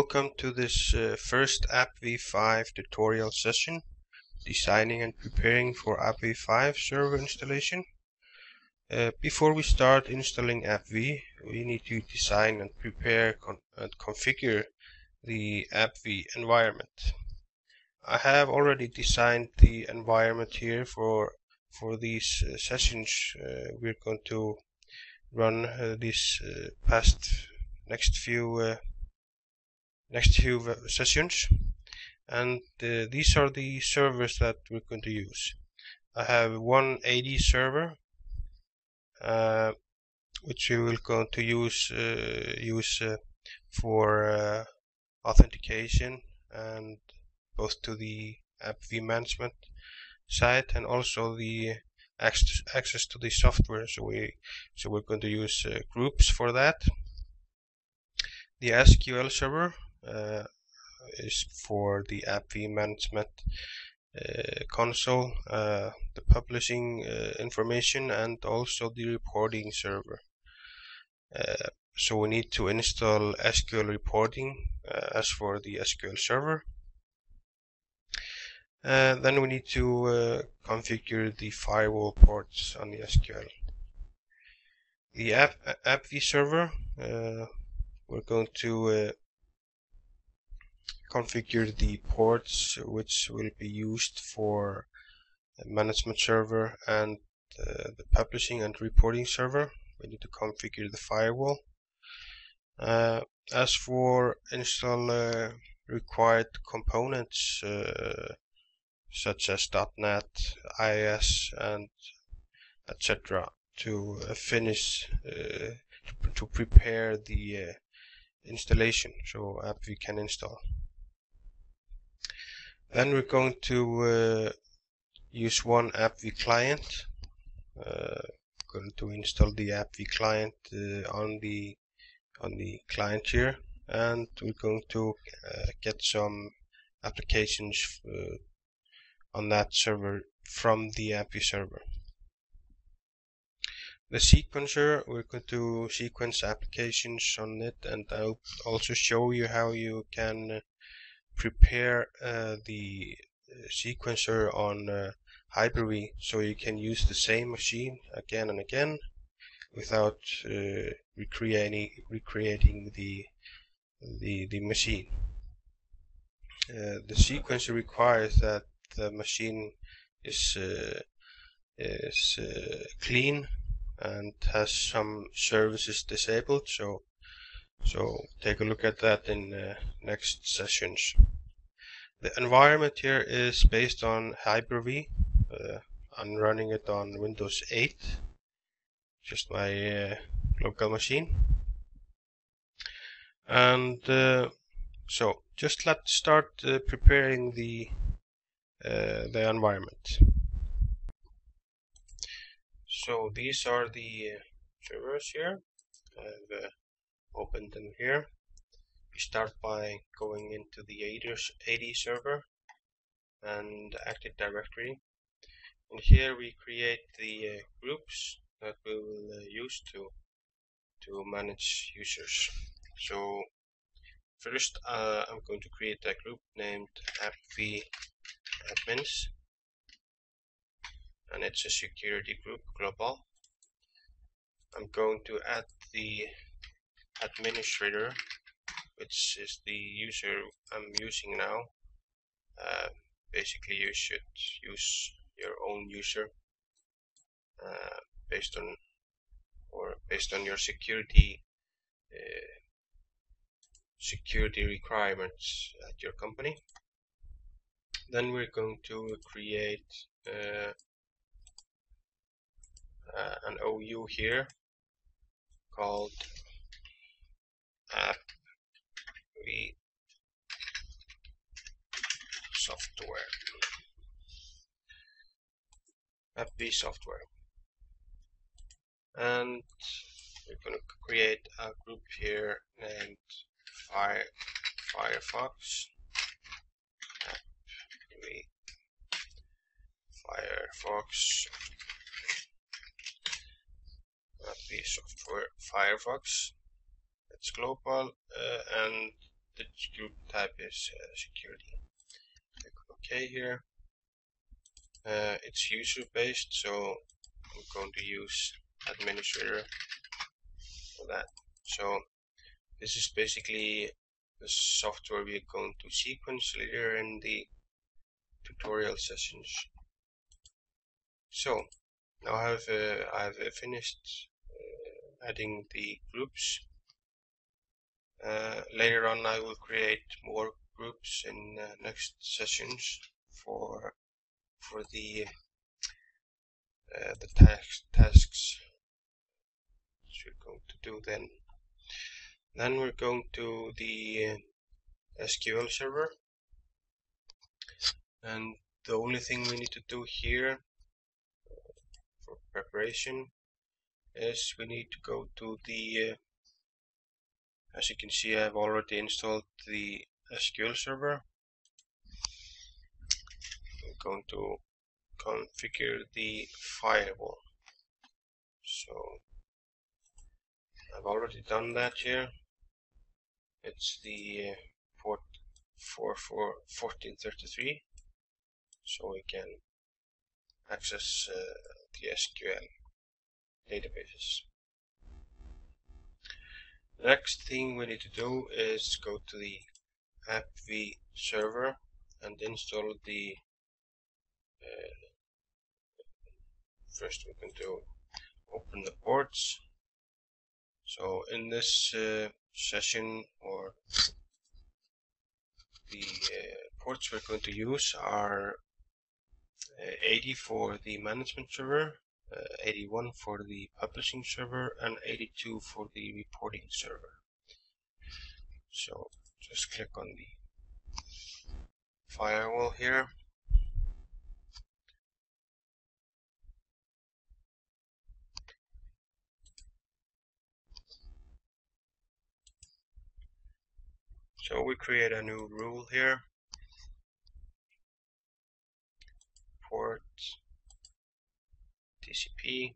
Welcome to this first App-V 5 tutorial session, designing and preparing for App-V 5 server installation. Before we start installing App-V, we need to design and prepare and configure the App-V environment. I have already designed the environment here for these sessions. We're going to run these next few sessions, and these are the servers that we're going to use. I have 180 server which we will go to use for authentication, and both to the App-V management side and also the access to the software. So we're going to use groups for that. The SQL server is for the App-V management console, the publishing information, and also the reporting server. So we need to install SQL reporting as for the SQL server. Then we need to configure the firewall ports on the SQL. The App-V server, we're going to configure the ports which will be used for the management server and the publishing and reporting server. We need to configure the firewall. As for install required components such as .NET, IIS, and etc. to finish to prepare the installation so App-V can install. Then we're going to use one App-V client. Going to install the App-V client on the client here, and we're going to get some applications on that server from the App-V server. The sequencer, we're going to sequence applications on it, and I'll also show you how you can prepare the sequencer on Hyper-V, so you can use the same machine again and again without recreating the machine. The sequencer requires that the machine is clean and has some services disabled, so take a look at that in next sessions. The environment here is based on Hyper-V. I'm running it on Windows 8, just my local machine. And so just let's start preparing the environment. So these are the servers here. I've opened them here. We start by going into the 80 server and Active Directory, and here we create the groups that we will use to manage users. So first I'm going to create a group named App-V Admins, and it's a security group, global. I'm going to add the administrator, which is the user I'm using now. Basically, you should use your own user based on your security requirements at your company. Then we're going to create an OU here called App-V software. App-V software, and we're going to create a group here named Firefox. App-V Firefox. App-V software Firefox. It's global, and the type is security. Click OK here. It's user based, so I'm going to use administrator for that. So this is basically the software we are going to sequence later in the tutorial sessions. So now I have finished adding the groups. Later on I will create more groups in next sessions for the tasks we're going to do then. Then we're going to the SQL server, and the only thing we need to do here for preparation is we need to go to the as you can see, I've already installed the SQL server. I'm going to configure the firewall. So I've already done that here. It's the port 1433, so we can access the SQL databases. Next thing we need to do is go to the App-V server and install the first we can do open the ports. So in this session, or the ports we're going to use are 80 for the management server, 81 for the publishing server, and 82 for the reporting server. So just click on the firewall here. So we create a new rule here, port TCP,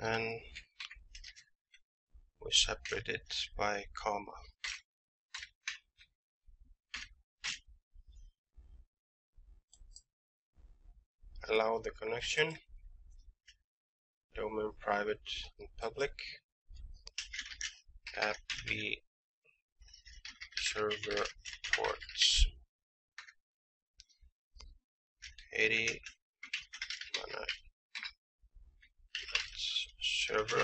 and we separate it by comma. Allow the connection, domain private and public, App-V server ports 80. Server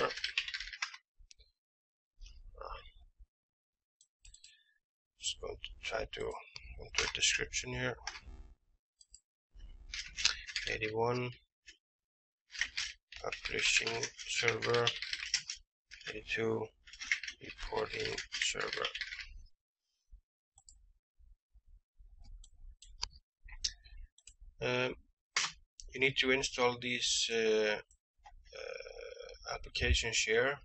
just going to try to enter a description here. 81 publishing server, 82 reporting server. You need to install these applications here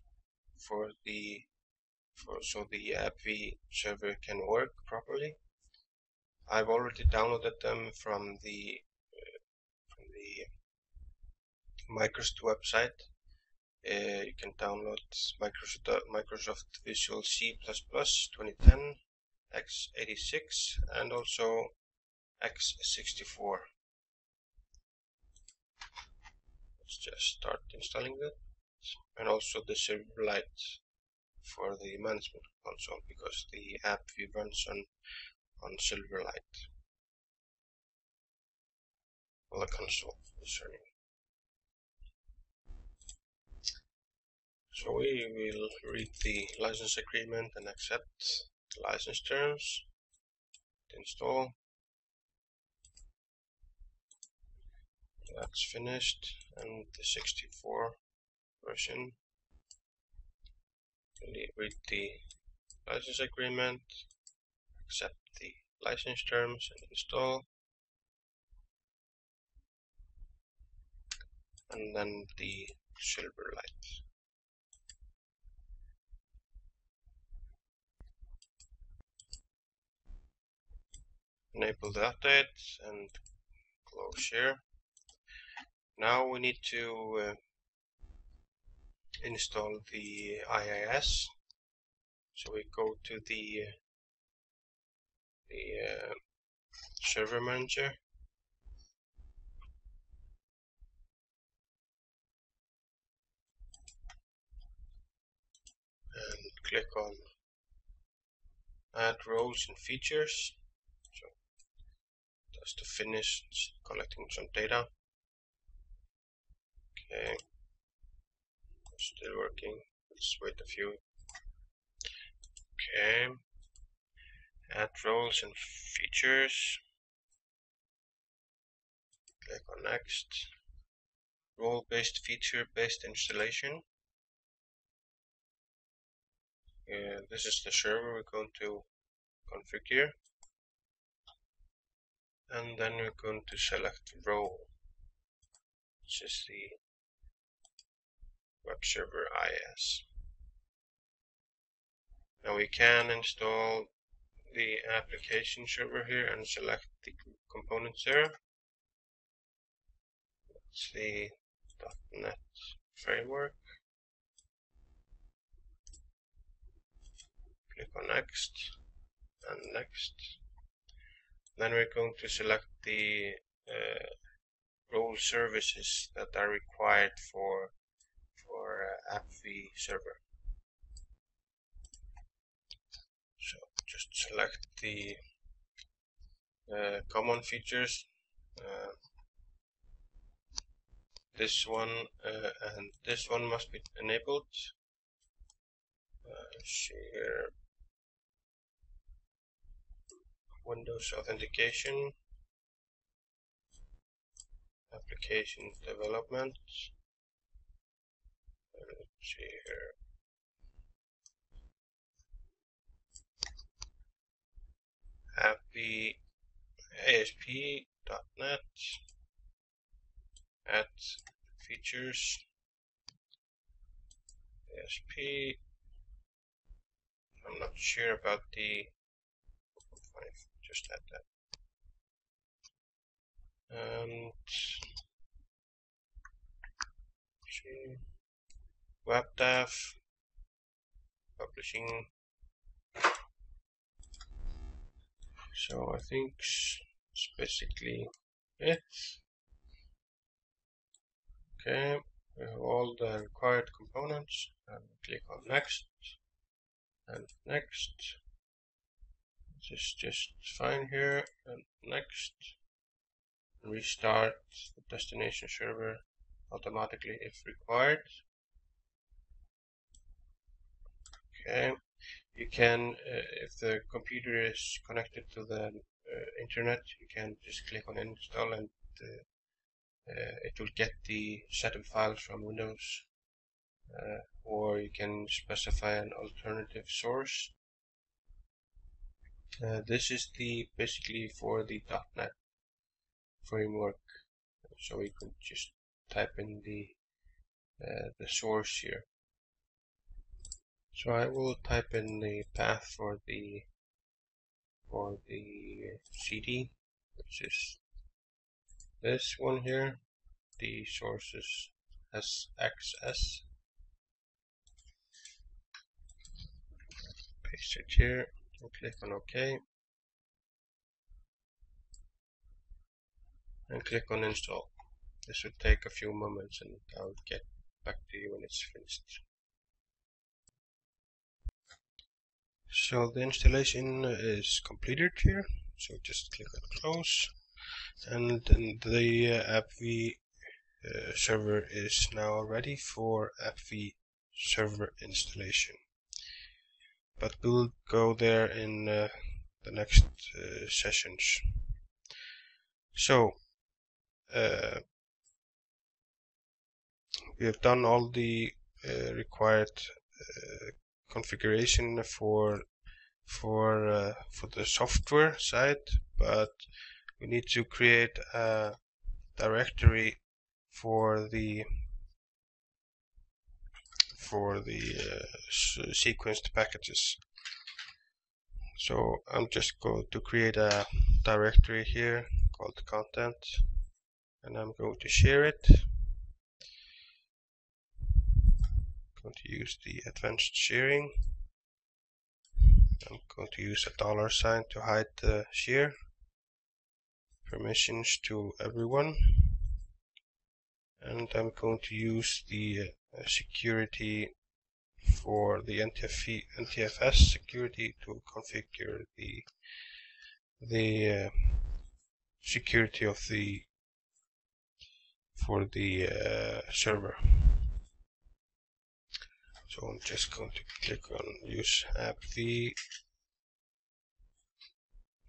so the App-V server can work properly. I've already downloaded them from the Microsoft website. You can download Microsoft Visual C++ 2010, x86, and also x64. Let's just start installing that. And also the Silverlight for the management console, because the App-V runs on Silverlight, well, the console. Sorry. So we will read the license agreement and accept the license terms. Install. That's finished, and the 64. Version. Read the license agreement, accept the license terms, and install. And then the Silverlight. Enable the update and close here. Now we need to install the IIS. So we go to the the server manager. And click on add rows and features. So that's to finish collecting some data. Okay, still working. Let's wait a few. Okay, add roles and features. Click on next. Role-based, feature-based installation. This is the server we're going to configure, and then we're going to select role, which is the web server IIS. Now we can install the application server here and select the components there. That's the .NET framework. Click on next and next. Then we're going to select the role services that are required for App-V server. So just select the common features. This one and this one must be enabled. Share Windows Authentication, Application Development, let's see here, App-V, ASP.net, add features, ASP. I'm not sure about the, just add that. And see, web dev, publishing. So I think it's basically it. Okay, we have all the required components, and click on next. And next, this is just fine here, and next, restart the destination server automatically if required. Okay, you can, if the computer is connected to the internet, you can just click on install, and it will get the setup files from Windows. Or you can specify an alternative source. This is the basically for the .NET framework. So we could just type in the source here. So I will type in the path for the CD, which is this one here. The source is SXS. Paste it here and click on OK and click on install. This will take a few moments and I'll get back to you when it's finished. So the installation is completed here, so just click on close, and then the App-V server is now ready for App-V server installation. But we'll go there in the next sessions. So we have done all the required configuration for the software side, but we need to create a directory for the sequenced packages. So I'm just going to create a directory here called content, and I'm going to share it. I'm going to use the advanced sharing. I'm going to use a $ sign to hide the share. Permissions to everyone. And I'm going to use the security for the NTFS security to configure the security of the for the server. So I'm just going to click on use App-V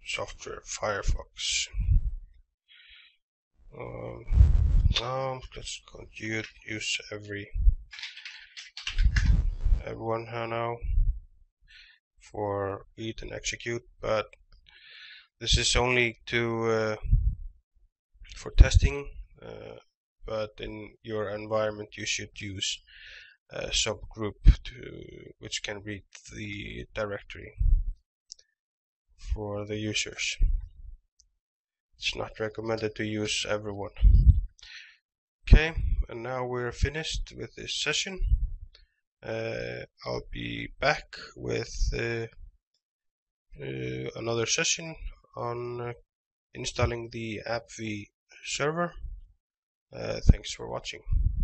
software Firefox. Now let's continue to use everyone now for read and execute, but this is only to for testing. But in your environment, you should use a subgroup which can read the directory for the users. It's not recommended to use everyone. Okay, and now we're finished with this session. I'll be back with another session on installing the App-V server. Thanks for watching.